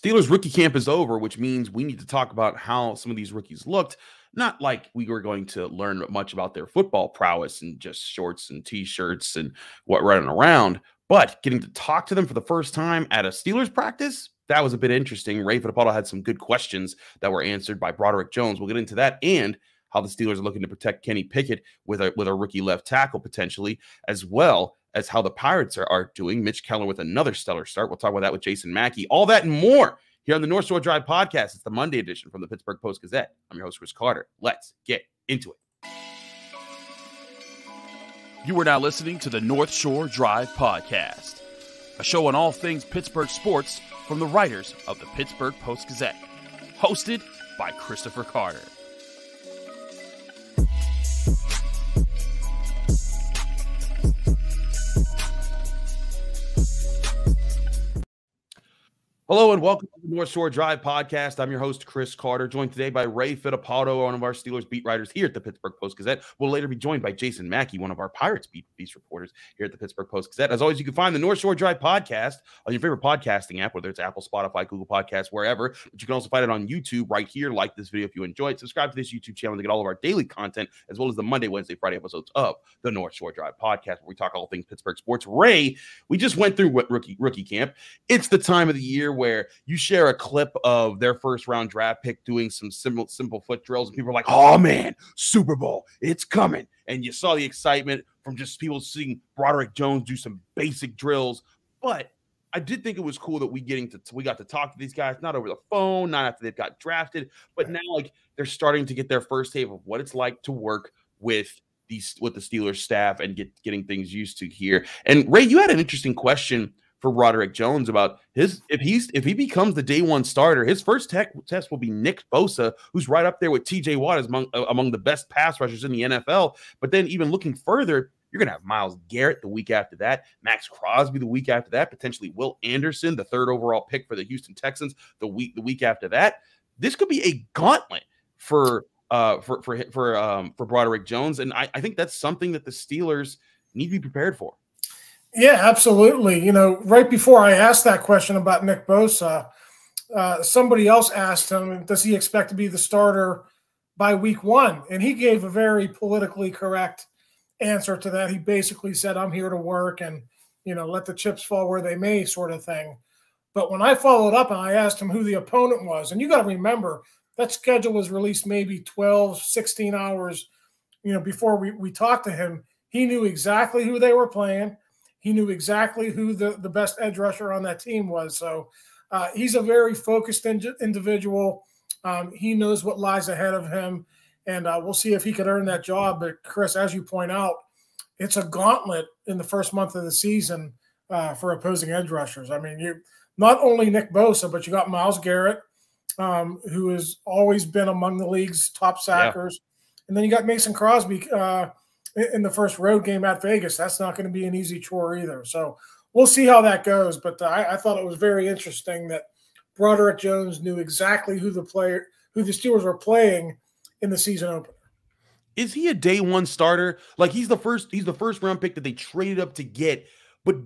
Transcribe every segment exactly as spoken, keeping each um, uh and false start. Steelers rookie camp is over, which means we need to talk about how some of these rookies looked. Not like we were going to learn much about their football prowess and just shorts and T-shirts and what running around, but getting to talk to them for the first time at a Steelers practice, that was a bit interesting. Ray Fittipaldo had some good questions that were answered by Broderick Jones. We'll get into that and how the Steelers are looking to protect Kenny Pickett with a, with a rookie left tackle potentially, as well as how the Pirates are, are doing. Mitch Keller with another stellar start. We'll talk about that with Jason Mackey. All that and more here on the North Shore Drive podcast. It's the Monday edition from the Pittsburgh Post-Gazette. I'm your host, Chris Carter. Let's get into it. You are now listening to the North Shore Drive podcast, a show on all things Pittsburgh sports from the writers of the Pittsburgh Post-Gazette, hosted by Christopher Carter. Hello and welcome to the North Shore Drive podcast. I'm your host, Chris Carter, joined today by Ray Fittipaldo, one of our Steelers beat writers here at the Pittsburgh Post-Gazette. We'll later be joined by Jason Mackey, one of our Pirates beat, beat reporters here at the Pittsburgh Post-Gazette. As always, you can find the North Shore Drive podcast on your favorite podcasting app, whether it's Apple, Spotify, Google Podcasts, wherever. But you can also find it on YouTube right here. Like this video if you enjoy it. Subscribe to this YouTube channel to get all of our daily content, as well as the Monday, Wednesday, Friday episodes of the North Shore Drive podcast, where we talk all things Pittsburgh sports. Ray, we just went through what rookie, rookie camp. It's the time of the year where you share a clip of their first round draft pick doing some simple, simple foot drills, and people are like, oh man, Super Bowl, it's coming. And you saw the excitement from just people seeing Broderick Jones do some basic drills. But I did think it was cool that we getting to we got to talk to these guys, not over the phone, not after they've got drafted, but now like they're starting to get their first tape of what it's like to work with these with the Steelers staff and get getting things used to here. And Ray, you had an interesting question for Broderick Jones about his if he's if he becomes the day one starter, his first tech test will be Nick Bosa, who's right up there with T J Watt as among uh, among the best pass rushers in the N F L. But then even looking further, you're gonna have Myles Garrett the week after that, Max Crosby the week after that, potentially Will Anderson, the third overall pick for the Houston Texans, the week the week after that. This could be a gauntlet for uh for for for um for Broderick Jones, and I, I think that's something that the Steelers need to be prepared for. Yeah, absolutely. You know, right before I asked that question about Nick Bosa, uh, somebody else asked him, does he expect to be the starter by week one? And he gave a very politically correct answer to that. He basically said, I'm here to work and, you know, let the chips fall where they may sort of thing. But when I followed up and I asked him who the opponent was, and you got to remember that schedule was released maybe twelve, sixteen hours, you know, before we, we talked to him, he knew exactly who they were playing. He knew exactly who the, the best edge rusher on that team was. So uh, he's a very focused in individual. Um, he knows what lies ahead of him, and uh, we'll see if he could earn that job. But, Chris, as you point out, it's a gauntlet in the first month of the season uh, for opposing edge rushers. I mean, you not only Nick Bosa, but you got Myles Garrett, um, who has always been among the league's top sackers. Yeah. And then you got Mason Crosby uh, – in the first road game at Vegas. That's not going to be an easy chore either. So we'll see how that goes. But uh, I, I thought it was very interesting that Broderick Jones knew exactly who the player, who the Steelers were playing in the season opener. Is he a day one starter? Like he's the first, he's the first round pick that they traded up to get. But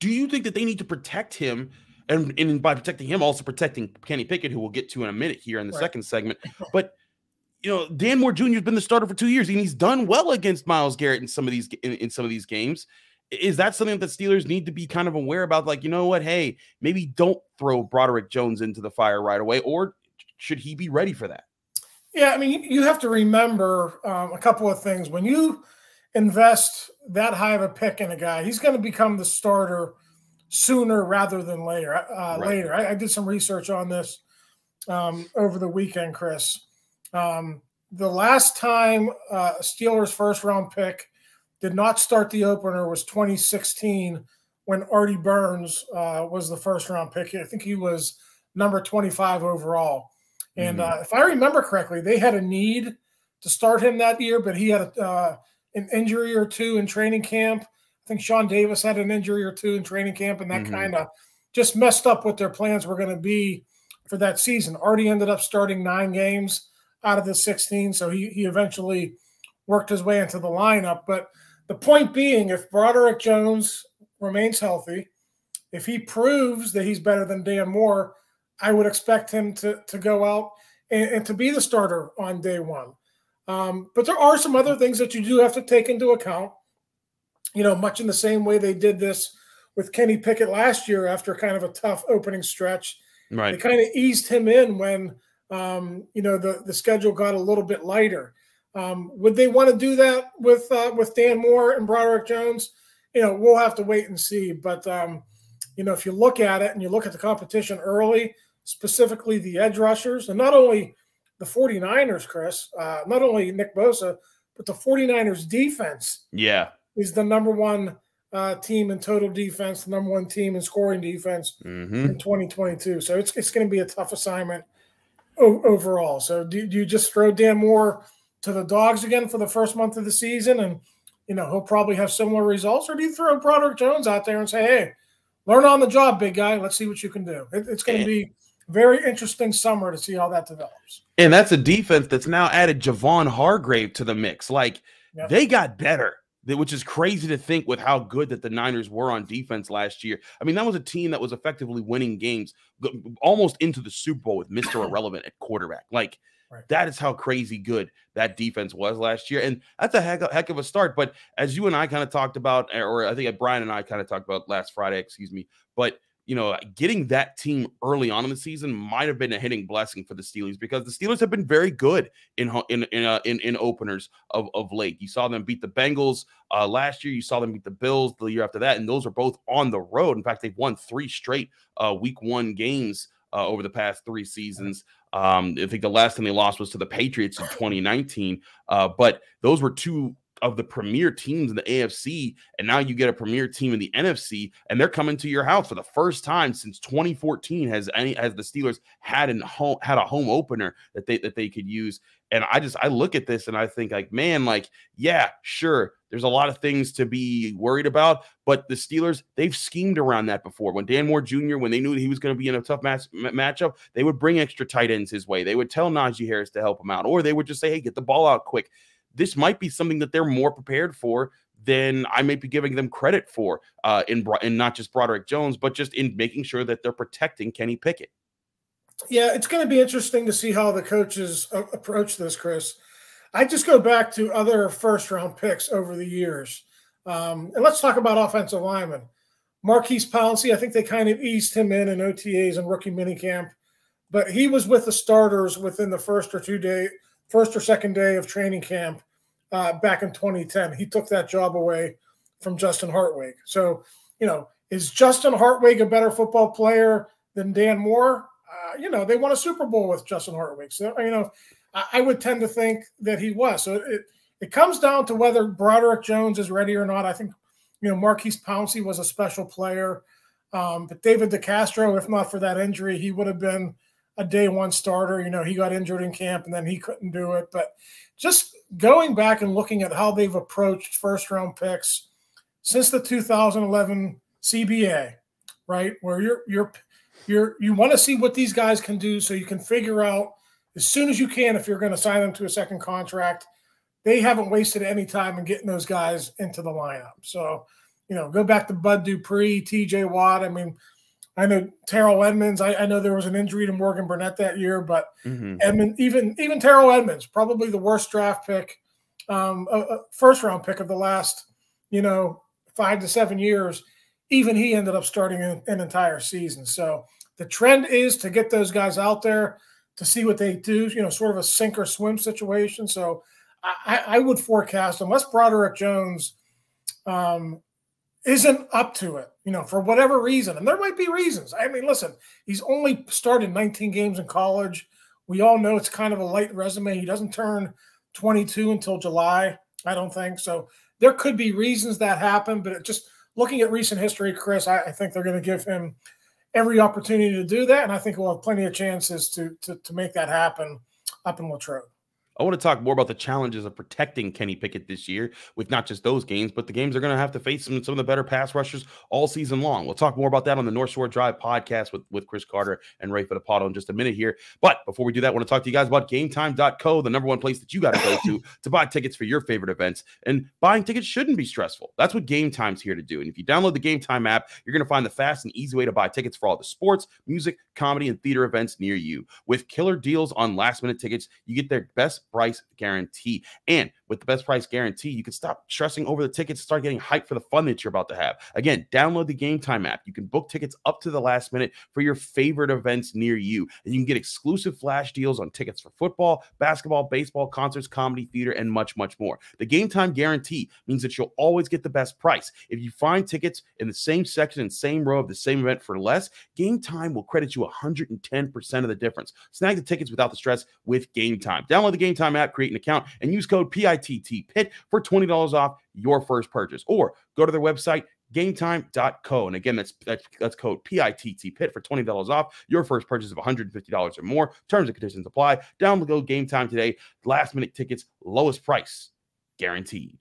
do you think that they need to protect him? And, and by protecting him, also protecting Kenny Pickett, who we'll get to in a minute here in the right. second segment. But you know, Dan Moore Junior has been the starter for two years, and he's done well against Myles Garrett in some of these in, in some of these games. Is that something that the Steelers need to be kind of aware about? Like, you know what? Hey, maybe don't throw Broderick Jones into the fire right away, or should he be ready for that? Yeah, I mean, you have to remember um, a couple of things. When you invest that high of a pick in a guy, he's going to become the starter sooner rather than later. Uh, right. Later, I, I did some research on this um, over the weekend, Chris. Um, the last time uh, Steelers first round pick did not start the opener was twenty sixteen when Artie Burns uh, was the first round pick. I think he was number twenty-five overall. And mm-hmm. uh, if I remember correctly, they had a need to start him that year, but he had a, uh, an injury or two in training camp. I think Sean Davis had an injury or two in training camp, and that mm-hmm. kind of just messed up what their plans were going to be for that season. Artie ended up starting nine games out of the sixteen, so he, he eventually worked his way into the lineup. But the point being, if Broderick Jones remains healthy, if he proves that he's better than Dan Moore, I would expect him to, to go out and, and to be the starter on day one. Um, but there are some other things that you do have to take into account, you know, much in the same way they did this with Kenny Pickett last year after kind of a tough opening stretch. Right. They kind of eased him in when, um, you know, the, the schedule got a little bit lighter. Um, would they want to do that with uh, with Dan Moore and Broderick Jones? You know, we'll have to wait and see. But, um, you know, if you look at it and you look at the competition early, specifically the edge rushers, and not only the 49ers, Chris, uh, not only Nick Bosa, but the 49ers defense yeah. is the number one uh, team in total defense, the number one team in scoring defense mm-hmm. in twenty twenty-two. So it's, it's going to be a tough assignment overall. So do, do you just throw Dan Moore to the dogs again for the first month of the season, and you know he'll probably have similar results? Or do you throw Broderick Jones out there and say, "Hey, learn on the job, big guy. Let's see what you can do." It, it's going to be a very interesting summer to see how that develops. And that's a defense that's now added Javon Hargrave to the mix. Like yep. they got better, which is crazy to think with how good that the Niners were on defense last year. I mean, that was a team that was effectively winning games almost into the Super Bowl with Mister Irrelevant at quarterback. Like. Right. That is how crazy good that defense was last year. And that's a heck of, heck of a start. But as you and I kind of talked about, or I think Brian and I kind of talked about last Friday, excuse me. But, you know, getting that team early on in the season might have been a hitting blessing for the Steelers, because the Steelers have been very good in in in uh, in, in openers of, of late. You saw them beat the Bengals uh, last year. You saw them beat the Bills the year after that. And those are both on the road. In fact, they've won three straight uh, week one games uh, over the past three seasons. Um, I think the last time they lost was to the Patriots in twenty nineteen, uh, but those were two of the premier teams in the A F C, and now you get a premier team in the N F C, and they're coming to your house for the first time since twenty fourteen has any has the Steelers had an home had a home opener that they that they could use. And I just I look at this and I think, like, man, like, yeah, sure, there's a lot of things to be worried about, but the Steelers, they've schemed around that before. When Dan Moore Junior, when they knew that he was going to be in a tough match, matchup, they would bring extra tight ends his way. They would tell Najee Harris to help him out, or they would just say, hey, get the ball out quick. This might be something that they're more prepared for than I may be giving them credit for uh, in, in not just Broderick Jones, but just in making sure that they're protecting Kenny Pickett. Yeah, it's going to be interesting to see how the coaches approach this, Chris. I just go back to other first-round picks over the years. Um, and let's talk about offensive linemen. Marquise Pouncey, I think they kind of eased him in in O T As and rookie minicamp, but he was with the starters within the first or two day, first or second day of training camp uh, back in twenty ten. He took that job away from Justin Hartwig. So, you know, is Justin Hartwig a better football player than Dan Moore? Uh, you know, they won a Super Bowl with Justin Hartwig. So, you know, I, I would tend to think that he was. So it, it comes down to whether Broderick Jones is ready or not. I think, you know, Marquise Pouncey was a special player. Um, but David DeCastro, if not for that injury, he would have been a day one starter. You know, he got injured in camp and then he couldn't do it. But just going back and looking at how they've approached first round picks since the two thousand eleven C B A, right, where you're you're – You're, you want to see what these guys can do so you can figure out as soon as you can if you're going to sign them to a second contract. They haven't wasted any time in getting those guys into the lineup. So, you know, go back to Bud Dupree, T J Watt. I mean, I know Terrell Edmonds. I, I know there was an injury to Morgan Burnett that year, but mm-hmm. Edmund, even even Terrell Edmonds, probably the worst draft pick, um, a, a first-round pick of the last, you know, five to seven years, even he ended up starting an, an entire season. So the trend is to get those guys out there to see what they do, you know, sort of a sink or swim situation. So I, I would forecast, unless Broderick Jones um, isn't up to it, you know, for whatever reason, and there might be reasons. I mean, listen, he's only started nineteen games in college. We all know it's kind of a light resume. He doesn't turn twenty-two until July, I don't think. So there could be reasons that happen, but it just – looking at recent history, Chris, I, I think they're going to give him every opportunity to do that, and I think we'll have plenty of chances to to, to make that happen up in Latrobe. I want to talk more about the challenges of protecting Kenny Pickett this year with not just those games, but the games they're going to have to face some, some of the better pass rushers all season long. We'll talk more about that on the North Shore Drive podcast with, with Chris Carter and Ray Fittipaldo in just a minute here. But before we do that, I want to talk to you guys about game time dot co, the number one place that you got to go to to buy tickets for your favorite events. And buying tickets shouldn't be stressful. That's what Game Time's here to do. And if you download the Game Time app, you're going to find the fast and easy way to buy tickets for all the sports, music, comedy, and theater events near you. With killer deals on last-minute tickets, you get their best price guarantee, and with the best price guarantee, you can stop stressing over the tickets and start getting hyped for the fun that you're about to have. Again, download the Game Time app. You can book tickets up to the last minute for your favorite events near you, and you can get exclusive flash deals on tickets for football, basketball, baseball, concerts, comedy, theater, and much, much more. The Game Time guarantee means that you'll always get the best price. If you find tickets in the same section and same row of the same event for less, Game Time will credit you one hundred ten percent of the difference. Snag the tickets without the stress with Game Time. Download the Game Time app, create an account, and use code P I T T P I T for twenty dollars off your first purchase, or go to their website, game time dot co. And again, that's, that's, that's code P I T T P I T for twenty dollars off your first purchase of one hundred fifty dollars or more. Terms and conditions apply. Download Game Time today. Last minute tickets, lowest price guaranteed.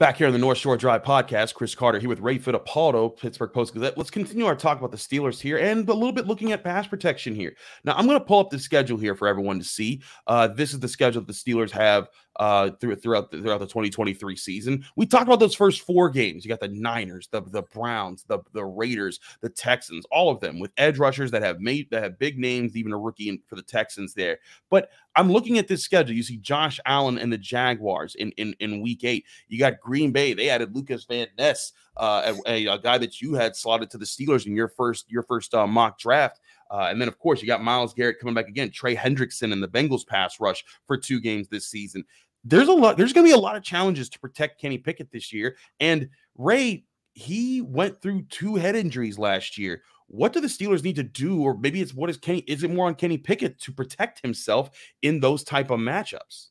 Back here on the North Shore Drive podcast, Chris Carter here with Ray Fittipaldo, Pittsburgh Post-Gazette. Let's continue our talk about the Steelers here and a little bit looking at pass protection here. Now, I'm going to pull up the schedule here for everyone to see. Uh, this is the schedule that the Steelers have uh, through, throughout, the, throughout the twenty twenty-three season. We talked about those first four games. You got the Niners, the, the Browns, the, the Raiders, the Texans, all of them with edge rushers that have made that have big names, even a rookie in, for the Texans there. But I'm looking at this schedule. You see Josh Allen and the Jaguars in, in, in week eight. You got Green Bay, they added Lucas Van Ness, uh, a, a guy that you had slotted to the Steelers in your first your first uh, mock draft. Uh, and then, of course, you got Myles Garrett coming back again, Trey Hendrickson and the Bengals pass rush for two games this season. There's a lot. There's going to be a lot of challenges to protect Kenny Pickett this year. And Ray, he went through two head injuries last year. What do the Steelers need to do, or maybe it's what is Kenny? Is it more on Kenny Pickett to protect himself in those type of matchups?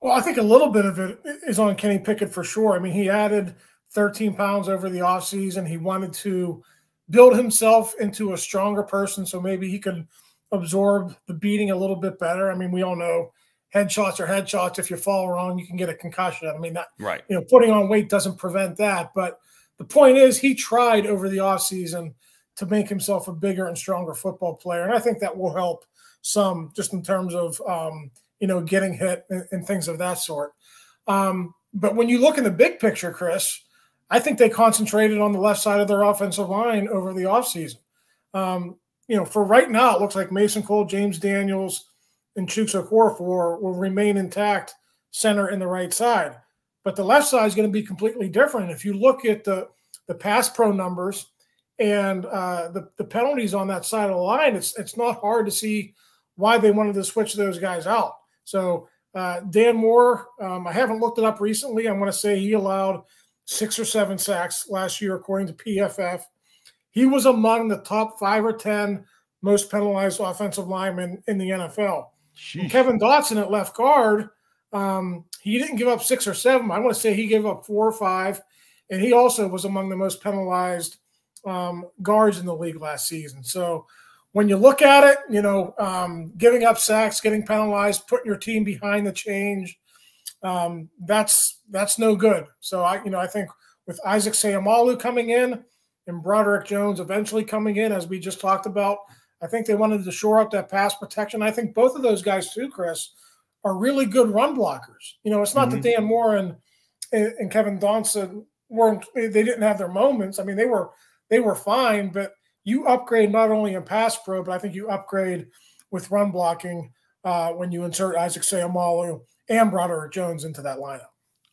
Well, I think a little bit of it is on Kenny Pickett for sure. I mean, he added thirteen pounds over the offseason. He wanted to build himself into a stronger person so maybe he could absorb the beating a little bit better. I mean, we all know headshots are headshots. If you fall wrong, you can get a concussion. I mean, that, right. You know, putting on weight doesn't prevent that. But the point is he tried over the offseason to make himself a bigger and stronger football player. And I think that will help some just in terms of um, – you know, getting hit and things of that sort. Um, but when you look in the big picture, Chris, I think they concentrated on the left side of their offensive line over the offseason. Um, you know, for right now, it looks like Mason Cole, James Daniels, and Chuks Okorafor will remain intact center in the right side. But the left side is going to be completely different. If you look at the, the pass pro numbers and uh, the, the penalties on that side of the line, it's, it's not hard to see why they wanted to switch those guys out. So uh, Dan Moore, um, I haven't looked it up recently. I want to say he allowed six or seven sacks last year, according to P F F. He was among the top five or ten most penalized offensive linemen in the N F L. Kevin Dotson at left guard, um, he didn't give up six or seven. I want to say he gave up four or five, and he also was among the most penalized um, guards in the league last season. So when you look at it, you know, um, giving up sacks, getting penalized, putting your team behind the change, um, that's that's no good. So, I, you know, I think with Isaac Sayamalu coming in and Broderick Jones eventually coming in, as we just talked about, I think they wanted to shore up that pass protection. I think both of those guys too, Chris, are really good run blockers. You know, it's not mm-hmm. that Dan Moore and, and Kevin Dotson weren't – they didn't have their moments. I mean, they were, they were fine, but – you upgrade not only in pass pro, but I think you upgrade with run blocking uh, when you insert Isaac Sayamalu and Broderick Jones into that lineup.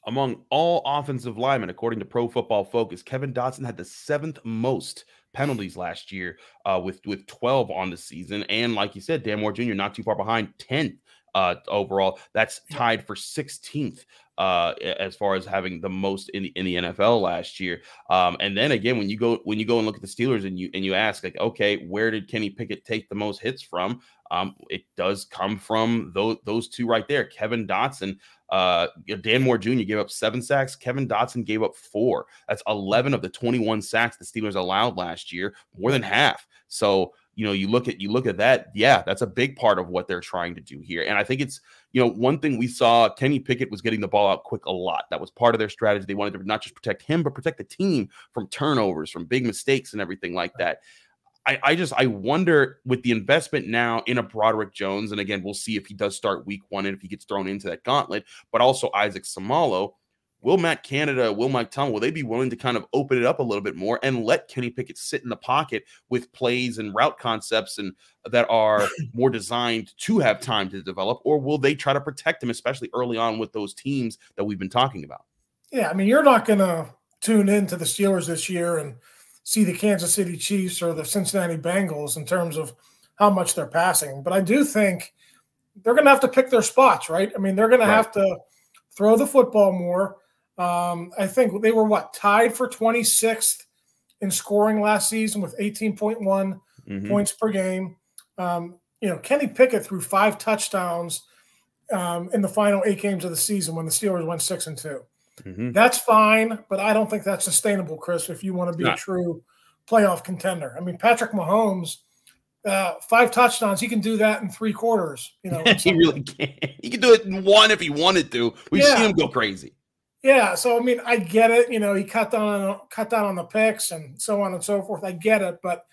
Among all offensive linemen, according to Pro Football Focus, Kevin Dotson had the seventh most penalties last year uh, with, with twelve on the season. And like you said, Dan Moore Junior not too far behind, tenth. uh, overall. That's tied for sixteenth uh, as far as having the most in the, in the N F L last year. Um, and then again, when you go when you go and look at the Steelers and you and you ask like, okay, where did Kenny Pickett take the most hits from? Um, it does come from those those two right there, Kevin Dotson. Uh, Dan Moore Junior gave up seven sacks. Kevin Dotson gave up four. That's eleven of the twenty-one sacks the Steelers allowed last year, more than half. So, you know, you look at, you look at that. Yeah, that's a big part of what they're trying to do here. And I think it's, you know, one thing we saw, Kenny Pickett was getting the ball out quick a lot. That was part of their strategy. They wanted to not just protect him, but protect the team from turnovers, from big mistakes and everything like that. I, I just, I wonder with the investment now in a Broderick Jones, and again, we'll see if he does start week one and if he gets thrown into that gauntlet, but also Isaac Sayamalu, will Matt Canada, will Mike Tomlin, will they be willing to kind of open it up a little bit more and let Kenny Pickett sit in the pocket with plays and route concepts and that are more designed to have time to develop, or will they try to protect him, especially early on with those teams that we've been talking about? Yeah, I mean, you're not going to tune into the Steelers this year and see the Kansas City Chiefs or the Cincinnati Bengals in terms of how much they're passing. But I do think they're going to have to pick their spots, right? I mean, they're going right. to have to throw the football more. Um, I think they were, what, tied for twenty-sixth in scoring last season with eighteen point one mm-hmm. points per game. Um, you know, Kenny Pickett threw five touchdowns um, in the final eight games of the season when the Steelers went six and two. Mm-hmm. That's fine, but I don't think that's sustainable, Chris, if you want to be Not. a true playoff contender. I mean, Patrick Mahomes, uh, five touchdowns, he can do that in three quarters. You know, he really can. He can do it in one if he wanted to. We've yeah. seen him go crazy. Yeah, so, I mean, I get it. You know, he cut down, on, cut down on the picks and so on and so forth. I get it, but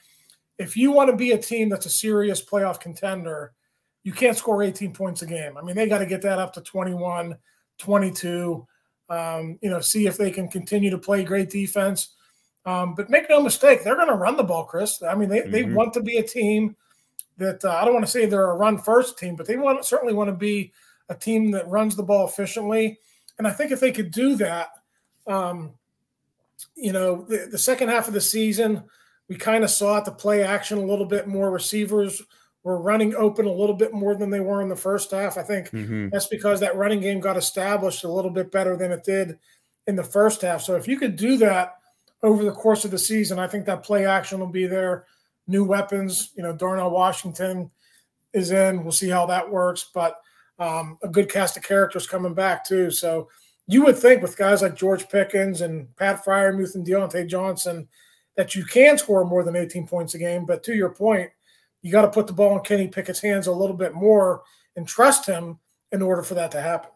if you want to be a team that's a serious playoff contender, you can't score eighteen points a game. I mean, they got to get that up to twenty-one, twenty-two. Um, you know, see if they can continue to play great defense. Um, but make no mistake, they're going to run the ball, Chris. I mean, they, mm-hmm. they want to be a team that uh, I don't want to say they're a run-first team, but they want certainly want to be a team that runs the ball efficiently. And I think if they could do that, um, you know, the, the second half of the season, we kind of saw it, the play action a little bit more. Receivers were running open a little bit more than they were in the first half. I think mm-hmm. that's because that running game got established a little bit better than it did in the first half. So if you could do that over the course of the season, I think that play action will be there. New weapons, you know, Darnell Washington is in. We'll see how that works. But um, a good cast of characters coming back too. So you would think with guys like George Pickens and Pat Freiermuth and Deontay Johnson that you can score more than eighteen points a game. But to your point, you got to put the ball in Kenny Pickett's hands a little bit more and trust him in order for that to happen.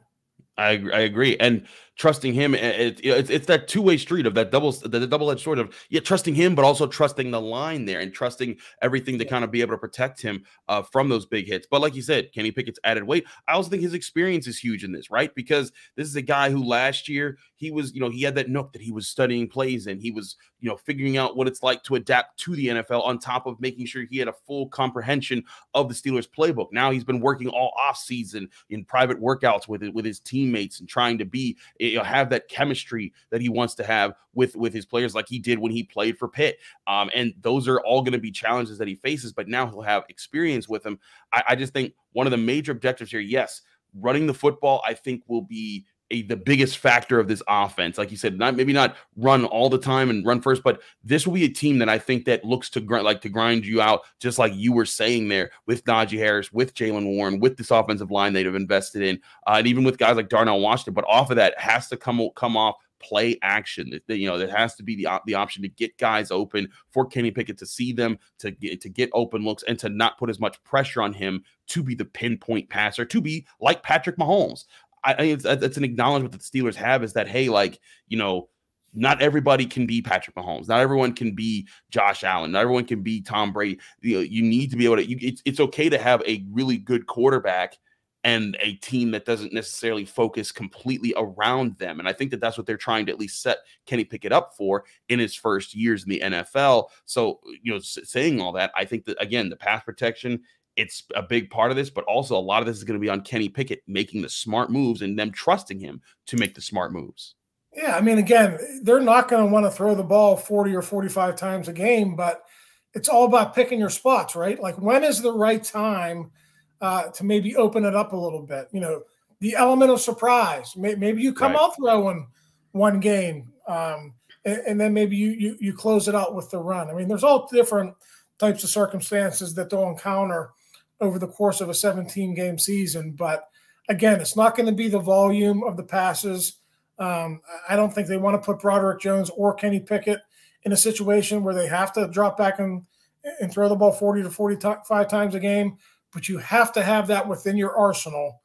I I agree, and trusting him, it, it, it's it's that two way street of that double the, the double edged sword of yeah, trusting him, but also trusting the line there and trusting everything to kind of be able to protect him uh, from those big hits. But like you said, Kenny Pickett's added weight. I also think his experience is huge in this, right? Because this is a guy who last year he was, you know, he had that nook that he was studying plays and he was, you know, figuring out what it's like to adapt to the N F L on top of making sure he had a full comprehension of the Steelers playbook. Now he's been working all offseason in private workouts with it with his team. teammates and trying to be, you know, have that chemistry that he wants to have with with his players like he did when he played for Pitt. Um, and those are all going to be challenges that he faces, but now he'll have experience with him. I, I just think one of the major objectives here, yes, running the football, I think will be a, the biggest factor of this offense. Like you said, not maybe not run all the time and run first, but this will be a team that I think that looks to grind, like to grind you out, just like you were saying there with Najee Harris, with Jaylen Warren, with this offensive line they'd have invested in, uh, and even with guys like Darnell Washington. But off of that has to come come off play action. That, you know, that has to be the the option to get guys open for Kenny Pickett to see them, to get to get open looks, and to not put as much pressure on him to be the pinpoint passer, to be like Patrick Mahomes. I think that's an acknowledgement that the Steelers have is that, hey, like, you know, not everybody can be Patrick Mahomes. Not everyone can be Josh Allen. Not everyone can be Tom Brady. You know, you need to be able to, you, it's, it's okay to have a really good quarterback and a team that doesn't necessarily focus completely around them. And I think that that's what they're trying to at least set Kenny Pickett up for in his first years in the N F L. So, you know, saying all that, I think that, again, the pass protection, it's a big part of this, but also a lot of this is going to be on Kenny Pickett making the smart moves and them trusting him to make the smart moves. Yeah, I mean, again, they're not going to want to throw the ball forty or forty-five times a game, but it's all about picking your spots, right? Like, when is the right time uh, to maybe open it up a little bit. You know, the element of surprise. Maybe you come right. off throwing one game, um, and, and then maybe you, you you close it out with the run. I mean, there's all different types of circumstances that they'll encounter over the course of a seventeen game season. But again, it's not going to be the volume of the passes. Um, I don't think they want to put Broderick Jones or Kenny Pickett in a situation where they have to drop back and, and throw the ball forty to forty-five times a game, but you have to have that within your arsenal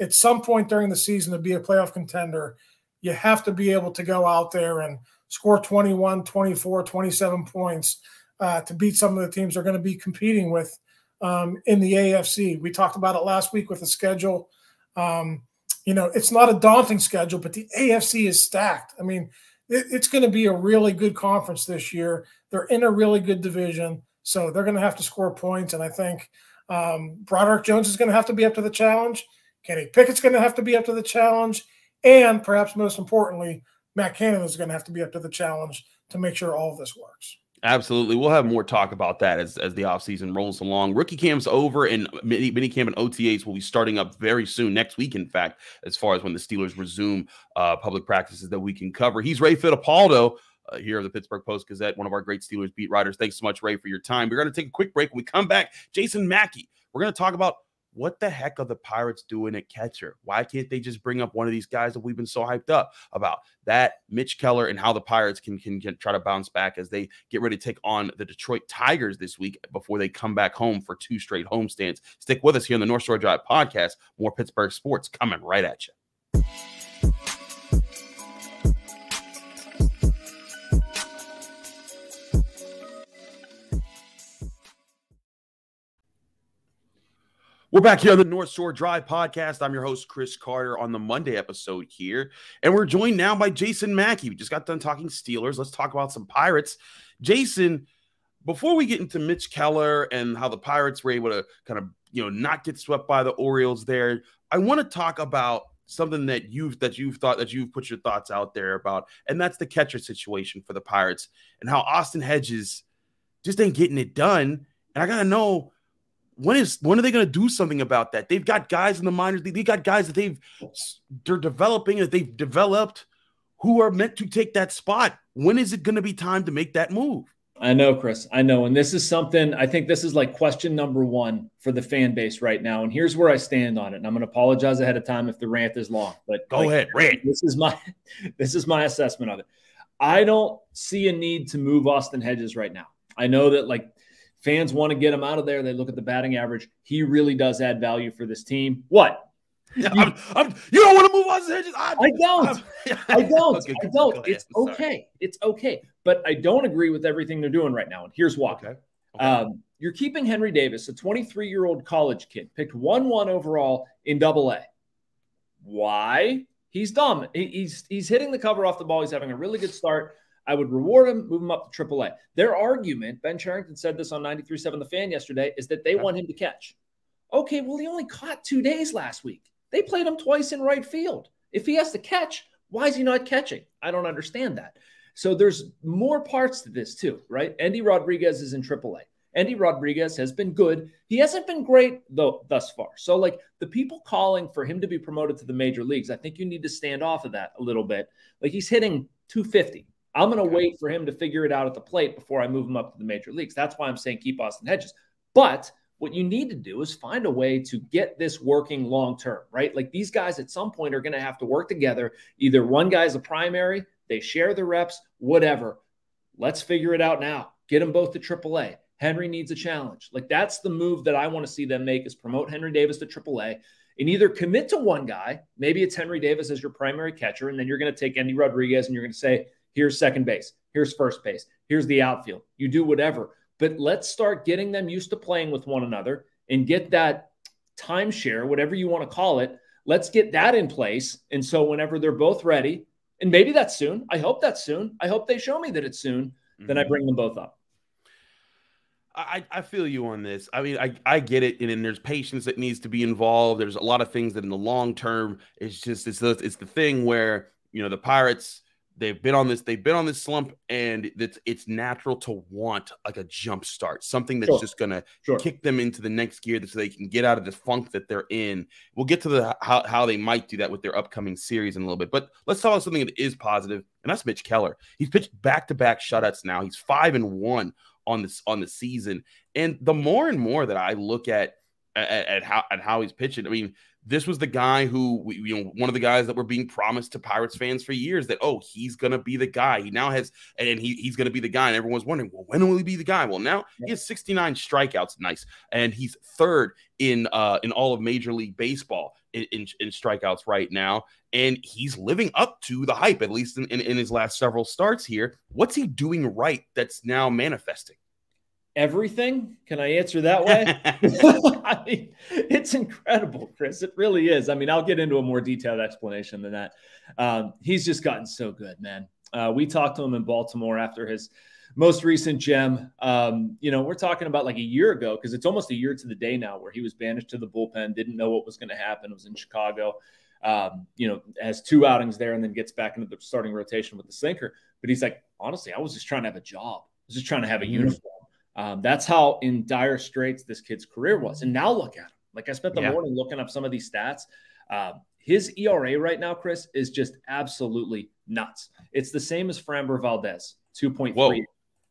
at some point during the season to be a playoff contender. You have to be able to go out there and score twenty-one, twenty-four, twenty-seven points uh, to beat some of the teams they're going to be competing with um, in the A F C. We talked about it last week with the schedule. Um, you know, it's not a daunting schedule, but the A F C is stacked. I mean, it, it's going to be a really good conference this year. They're in a really good division, so they're going to have to score points. And I think um, Broderick Jones is going to have to be up to the challenge. Kenny Pickett's going to have to be up to the challenge. And perhaps most importantly, Matt Canada is going to have to be up to the challenge to make sure all of this works. Absolutely. We'll have more talk about that as, as the offseason rolls along. Rookie camp's over, and mini, mini camp and O T As will be starting up very soon, next week, in fact, as far as when the Steelers resume uh, public practices that we can cover. He's Ray Fittipaldo uh, here of the Pittsburgh Post-Gazette, one of our great Steelers beat writers. Thanks so much, Ray, for your time. We're going to take a quick break. When we come back, Jason Mackey, we're going to talk about what the heck are the Pirates doing at catcher? Why can't they just bring up one of these guys that we've been so hyped up about? That Mitch Keller, and how the Pirates can, can, can try to bounce back as they get ready to take on the Detroit Tigers this week before they come back home for two straight homestands. Stick with us here on the North Shore Drive podcast. More Pittsburgh sports coming right at you. We're back here on the North Shore Drive podcast. I'm your host, Chris Carter, on the Monday episode here. And we're joined now by Jason Mackey. We just got done talking Steelers. Let's talk about some Pirates. Jason, before we get into Mitch Keller and how the Pirates were able to kind of, you know, not get swept by the Orioles there, I want to talk about something that you've that you've thought that you've put your thoughts out there about, and that's the catcher situation for the Pirates and how Austin Hedges just ain't getting it done. And I gotta know, When is when are they going to do something about that? They've got guys in the minors. They, they've got guys that they've they're developing that they've developed who are meant to take that spot. When is it going to be time to make that move? I know, Chris. I know, and this is something. I think this is like question number one for the fan base right now. And here's where I stand on it. And I'm going to apologize ahead of time if the rant is long. But go like, ahead, rant. This is my this is my assessment of it. I don't see a need to move Austin Hedges right now. I know that like. Fans want to get him out of there. They look at the batting average. He really does add value for this team. What? Yeah, you, I'm, I'm, you don't want to move on to Hedges. I, I don't. I don't. Okay, I don't. Ahead, it's I'm okay. Sorry. It's okay. But I don't agree with everything they're doing right now. And here's why. Okay. Okay. Um, you're keeping Henry Davis, a twenty-three-year-old college kid, picked one one overall in double A. Why? He's dumb. He, he's, he's hitting the cover off the ball. He's having a really good start. I would reward him, move him up to triple A. Their argument, Ben Charrington said this on ninety-three seven The Fan yesterday, is that they want him to catch. Okay, well, he only caught two days last week. They played him twice in right field. If he has to catch, why is he not catching? I don't understand that. So there's more parts to this too, right? Andy Rodriguez is in triple A. Andy Rodriguez has been good. He hasn't been great though thus far. So like the people calling for him to be promoted to the major leagues, I think you need to stand off of that a little bit. Like he's hitting two fifty. I'm going to okay. wait for him to figure it out at the plate before I move him up to the major leagues. That's why I'm saying keep Austin Hedges. But what you need to do is find a way to get this working long-term, right? Like these guys at some point are going to have to work together. Either one guy's a primary, they share the reps, whatever. Let's figure it out now. Get them both to triple A. Henry needs a challenge. Like that's the move that I want to see them make is promote Henry Davis to triple A. And either commit to one guy, maybe it's Henry Davis as your primary catcher, and then you're going to take Andy Rodriguez and you're going to say, here's second base. Here's first base. Here's the outfield. You do whatever. But let's start getting them used to playing with one another and get that timeshare, whatever you want to call it. Let's get that in place. And so whenever they're both ready, and maybe that's soon. I hope that's soon. I hope they show me that it's soon. Mm-hmm. Then I bring them both up. I, I feel you on this. I mean, I, I get it. And then there's patience that needs to be involved. There's a lot of things that in the long term, it's just, it's the, it's the thing where, you know, the Pirates – They've been on this. They've been on this slump, and it's it's natural to want like a jump start, something that's sure. just gonna sure. kick them into the next gear, so they can get out of the funk that they're in. We'll get to the how, how they might do that with their upcoming series in a little bit. But let's talk about something that is positive, and that's Mitch Keller. He's pitched back-to-back shutouts now. He's five and one on this on the season. And the more and more that I look at at, at how at how he's pitching, I mean. This was the guy who, you know, one of the guys that were being promised to Pirates fans for years that, oh, he's going to be the guy. He now has, and he, he's going to be the guy. And everyone's wondering, well, when will he be the guy? Well, now he has sixty-nine strikeouts. Nice. And he's third in uh, in all of Major League Baseball in, in, in strikeouts right now. And he's living up to the hype, at least in, in, in his last several starts here. What's he doing right that's now manifesting? Everything? Can I answer that way? I mean, it's incredible, Chris. It really is. I mean, I'll get into a more detailed explanation than that. Um, he's just gotten so good, man. Uh, we talked to him in Baltimore after his most recent gem. Um, you know, we're talking about like a year ago, because it's almost a year to the day now, where he was banished to the bullpen, didn't know what was going to happen. It was in Chicago. Um, you know, has two outings there and then gets back into the starting rotation with the sinker. But he's like, honestly, I was just trying to have a job. I was just trying to have a uniform. Um, that's how in dire straits this kid's career was. And now look at him. Like I spent the yeah. morning looking up some of these stats. Um, his E R A right now, Chris, is just absolutely nuts. It's the same as Framber Valdez, two point three.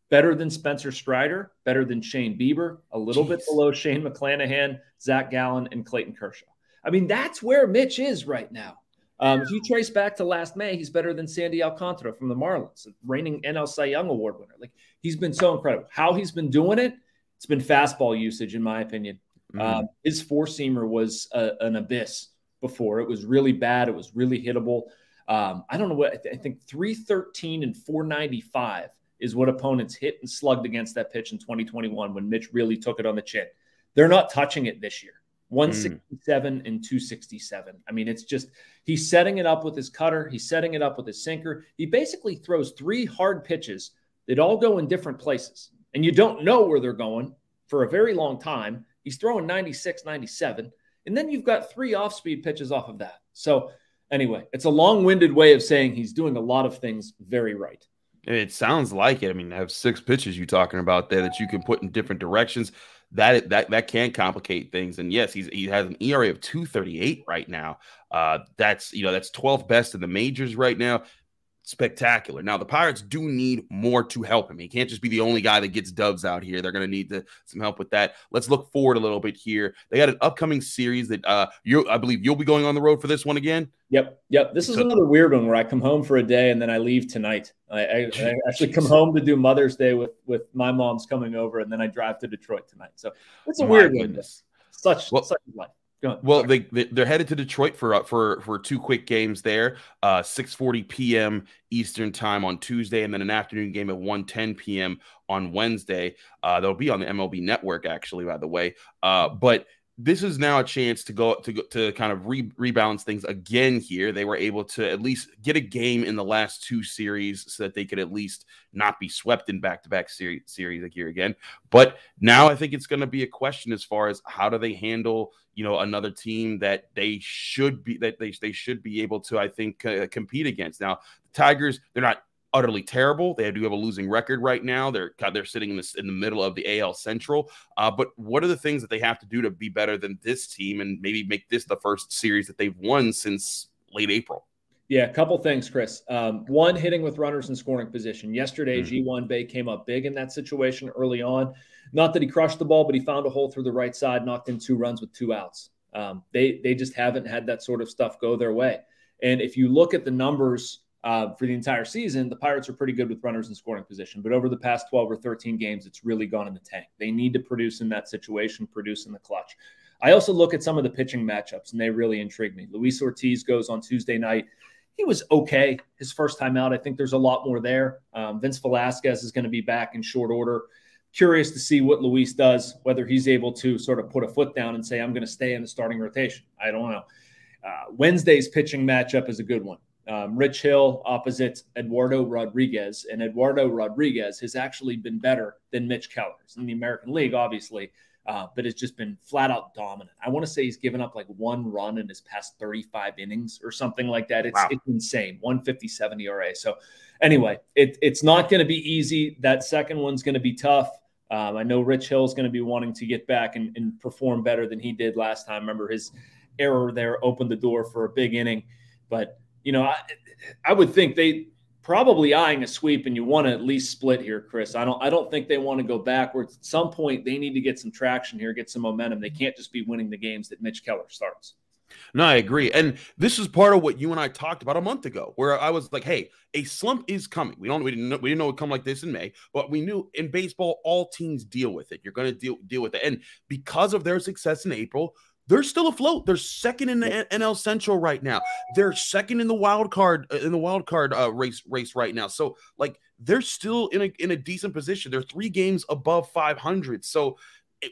Better than Spencer Strider, better than Shane Bieber, a little Jeez. bit below Shane McClanahan, Zach Gallen, and Clayton Kershaw. I mean, that's where Mitch is right now. Um, if you trace back to last May, he's better than Sandy Alcantara from the Marlins, reigning N L Cy Young Award winner. Like, he's been so incredible. How he's been doing it, it's been fastball usage, in my opinion. Mm-hmm. um, his four-seamer was a, an abyss before. It was really bad. It was really hittable. Um, I don't know what – I think three thirteen and four ninety-five is what opponents hit and slugged against that pitch in twenty twenty-one when Mitch really took it on the chin. They're not touching it this year. one sixty-seven mm. and two sixty-seven. I mean, it's just, he's setting it up with his cutter. He's setting it up with his sinker. He basically throws three hard pitches that all go in different places. And you don't know where they're going for a very long time. He's throwing ninety-six, ninety-seven. And then you've got three off-speed pitches off of that. So anyway, it's a long-winded way of saying he's doing a lot of things very right. It sounds like it. I mean, I have six pitches you talking about there that you can put in different directions. That that that can complicate things, and yes, he's he has an E R A of two thirty-eight right now. Uh, that's you know that's twelfth best in the majors right now. Spectacular. Now the Pirates do need more to help him. He can't just be the only guy that gets dubs out here. They're going to need to, some help with that. Let's look forward a little bit here. They got an upcoming series that uh, you I believe you'll be going on the road for this one again. Yep, yep. This is another weird one where I come home for a day and then I leave tonight. I, I, I actually come home to do Mother's Day with with my mom's coming over, and then I drive to Detroit tonight. So it's a weird one. Such well, such life. Well, they, they they're headed to Detroit for uh, for for two quick games there. Uh, six forty p m Eastern time on Tuesday, and then an afternoon game at one ten p m on Wednesday. Uh, they'll be on the M L B Network, actually, by the way. Uh, but this is now a chance to go to to kind of re rebalance things again here. They were able to at least get a game in the last two series so that they could at least not be swept in back-to-back series series here again. But now I think it's going to be a question as far as how do they handle, you know, another team that they should be that they, they should be able to, I think, uh, compete against. Now, the Tigers, they're not utterly terrible. They do have a losing record right now. They're they're sitting in, this, in the middle of the A L Central. Uh, but what are the things that they have to do to be better than this team and maybe make this the first series that they've won since late April? Yeah, a couple things, Chris. Um, one, hitting with runners in scoring position. Yesterday, mm-hmm. G one Bay came up big in that situation early on. Not that he crushed the ball, but he found a hole through the right side, knocked in two runs with two outs. Um, they, they just haven't had that sort of stuff go their way. And if you look at the numbers – Uh, for the entire season, the Pirates are pretty good with runners in scoring position. But over the past twelve or thirteen games, it's really gone in the tank. They need to produce in that situation, produce in the clutch. I also look at some of the pitching matchups, and they really intrigue me. Luis Ortiz goes on Tuesday night. He was okay his first time out. I think there's a lot more there. Um, Vince Velasquez is going to be back in short order. Curious to see what Luis does, whether he's able to sort of put a foot down and say, I'm going to stay in the starting rotation. I don't know. Uh, Wednesday's pitching matchup is a good one. Um, Rich Hill opposite Eduardo Rodriguez, and Eduardo Rodriguez has actually been better than Mitch Keller. He's in the American League, obviously, uh, but has just been flat out dominant. I want to say he's given up like one run in his past thirty-five innings or something like that. It's, wow. it's insane. one fifty-seven E R A. So anyway, it, it's not going to be easy. That second one's going to be tough. Um, I know Rich Hill is going to be wanting to get back and, and perform better than he did last time. Remember, his error there opened the door for a big inning. But, you know, I, I would think they probably eyeing a sweep, and you want to at least split here, Chris. I don't I don't think they want to go backwards. At some point, they need to get some traction here, get some momentum. They can't just be winning the games that Mitch Keller starts. No, I agree. And this is part of what you and I talked about a month ago, where I was like, hey, a slump is coming. We don't we didn't know, we didn't know it would come like this in May, but we knew in baseball, all teams deal with it. You're going to deal deal with it. And because of their success in April, they're still afloat. They're second in the N L Central right now. They're second in the wild card in the wild card uh, race race right now. So like they're still in a in a decent position. They're three games above five hundred. So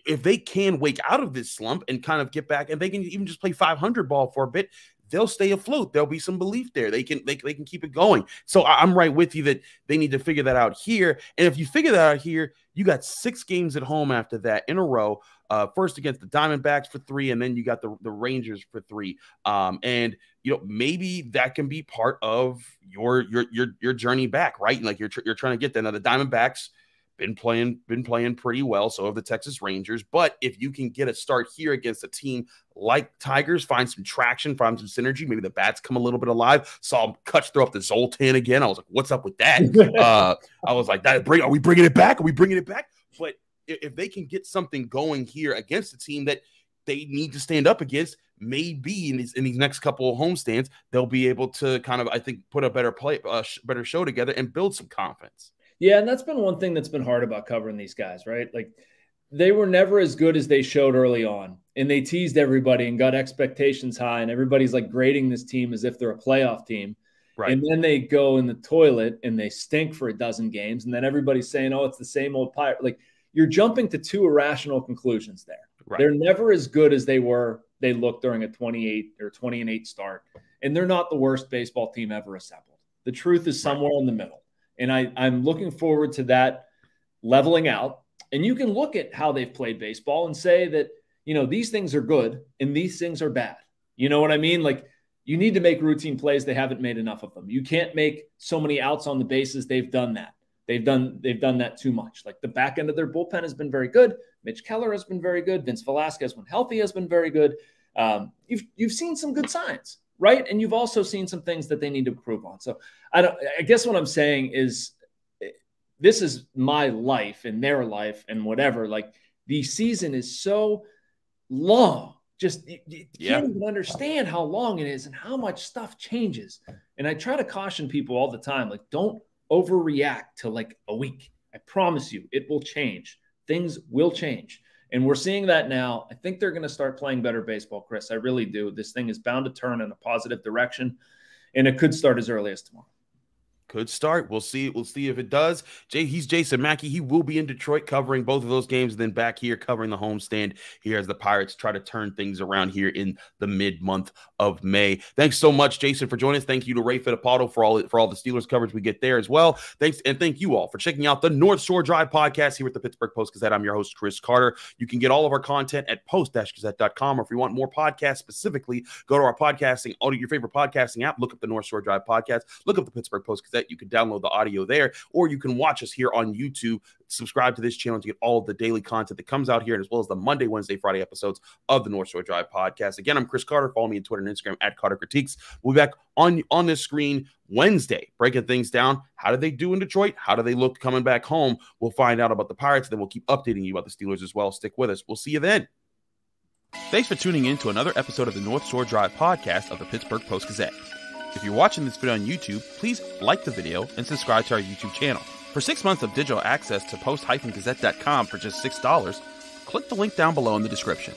if they can wake out of this slump and kind of get back, and they can even just play five hundred ball for a bit, they'll stay afloat. There'll be some belief there. They can they, they can keep it going. So I'm right with you that they need to figure that out here. And if you figure that out here, you got six games at home after that in a row. Uh, first against the Diamondbacks for three, and then you got the, the Rangers for three. Um, and you know, maybe that can be part of your your your your journey back, right? Like you're tr you're trying to get there. Now the Diamondbacks been playing been playing pretty well, so have the Texas Rangers, but if you can get a start here against a team like Tigers, find some traction, find some synergy, maybe the bats come a little bit alive. Saw Kutch throw up the Zoltan again. I was like, what's up with that? uh I was like, that bring are we bringing it back? Are we bringing it back? But if they can get something going here against a team that they need to stand up against, maybe in these, in these next couple of homestands, they'll be able to kind of, I think, put a better play, a sh better show together and build some confidence. Yeah, and that's been one thing that's been hard about covering these guys, right? Like they were never as good as they showed early on, and they teased everybody and got expectations high, and everybody's like grading this team as if they're a playoff team. Right. And then they go in the toilet and they stink for a dozen games, and then everybody's saying, oh, it's the same old Pirate. Like you're jumping to two irrational conclusions there. Right. They're never as good as they were. They looked during a twenty-eight or twenty and eight start, and they're not the worst baseball team ever assembled. The truth is somewhere right. in the middle. And I, I'm looking forward to that leveling out. And you can look at how they've played baseball and say that, you know, these things are good and these things are bad. You know what I mean? Like you need to make routine plays. They haven't made enough of them. You can't make so many outs on the bases. They've done that. They've done, they've done that too much. Like the back end of their bullpen has been very good. Mitch Keller has been very good. Vince Velasquez, when healthy, has been very good. Um, you've, you've seen some good signs, right? And you've also seen some things that they need to improve on. So I don't, I guess what I'm saying is this is my life and their life and whatever. Like the season is so long, just you, you yeah. can't even understand how long it is and how much stuff changes. And I try to caution people all the time, like don't overreact to like a week. I promise you it will change. Things will change. And we're seeing that now. I think they're going to start playing better baseball, Chris. I really do. This thing is bound to turn in a positive direction, and it could start as early as tomorrow. Could start. We'll see. We'll see if it does. Jay, he's Jason Mackey. He will be in Detroit covering both of those games, and then back here covering the homestand here as the Pirates try to turn things around here in the mid-month of May. Thanks so much, Jason, for joining us. Thank you to Ray Fittipaldo for all for all the Steelers coverage we get there as well. Thanks, and thank you all for checking out the North Shore Drive podcast here with the Pittsburgh Post-Gazette. I'm your host, Chris Carter. You can get all of our content at post gazette dot com, or if you want more podcasts specifically, go to our podcasting, all your favorite podcasting app. Look up the North Shore Drive podcast. Look up the Pittsburgh Post-Gazette. You can download the audio there, or you can watch us here on YouTube. Subscribe to this channel to get all of the daily content that comes out here, as well as the Monday, Wednesday, Friday episodes of the North Shore Drive podcast. Again, I'm Chris Carter. Follow me on Twitter and Instagram at Carter Critiques. We'll be back on, on this screen Wednesday, breaking things down. How did they do in Detroit? How do they look coming back home? We'll find out about the Pirates, and then we'll keep updating you about the Steelers as well. Stick with us. We'll see you then. Thanks for tuning in to another episode of the North Shore Drive podcast of the Pittsburgh Post-Gazette. If you're watching this video on YouTube, please like the video and subscribe to our YouTube channel. For six months of digital access to post gazette dot com for just six dollars, click the link down below in the description.